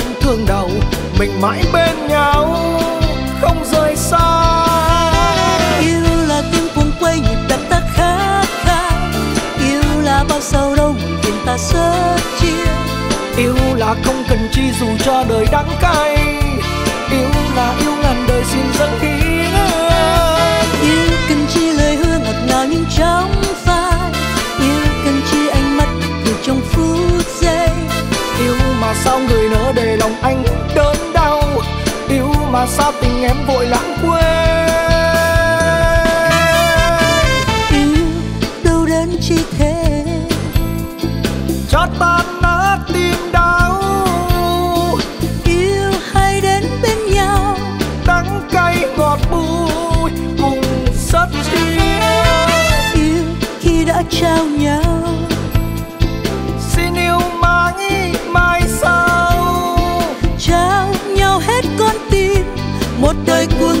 không thương đầu, mình mãi bên nhau không rời xa. Yêu là tiếng cuồng quay nhịp đập ta khát khao, yêu là bao sầu đau buồn phiền ta sớt chia, yêu là không cần chi dù cho đời đắng cay, yêu là yêu ngàn đời xin dâng hiến. Yêu cần chi lời hứa ngọt ngào nhưng trong phai, yêu cần chi ánh mắt từ trong phút giây, yêu mà sao người nỡ để lòng anh đớn đau, yêu mà sao tình em vội lãng quên. Yêu đâu đến chi thế cho tan nát tim đau, yêu hay đến bên nhau đắng cay ngọt bùi cùng sớt chia, yêu khi đã trao nhau xin yêu mãi mãi sau, trao nhau hết con tim một đời cuồng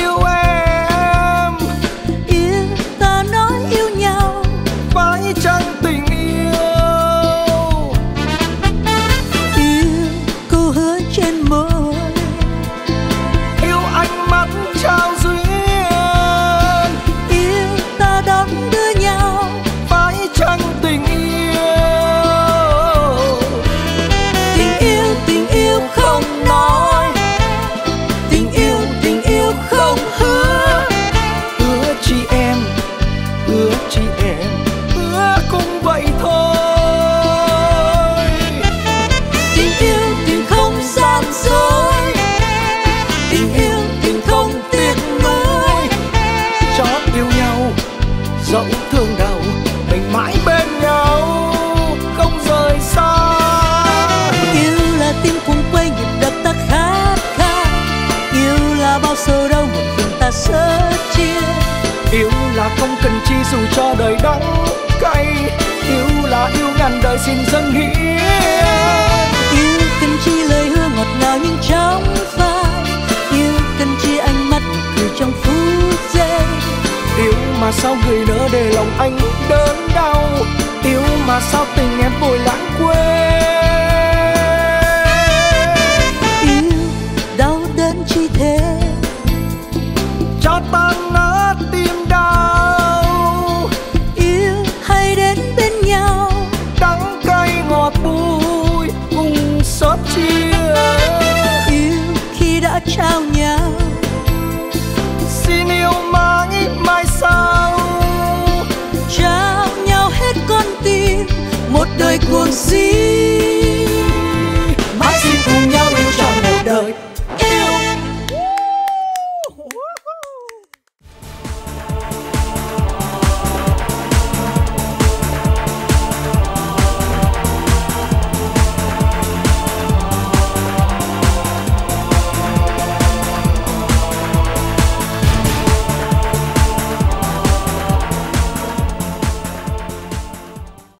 Yêu là không cần chi dù cho đời đắng cay, yêu là yêu ngàn đời xin dâng hiến. Yêu cần chi lời hứa ngọt ngào nhưng trong phai, yêu cần chi ánh mắt từ trong phút giây, yêu mà sao người nỡ để lòng anh đớn đau, yêu mà sao tình em vội lãng quên. Yêu đau đến chi thế cho tan nát tim đau, yêu hay đến bên nhau đắng cay ngọt bùi cùng xót chia, yêu khi đã trao nhau xin yêu mãi mãi sau, trao nhau hết con tim một đời cuồng si.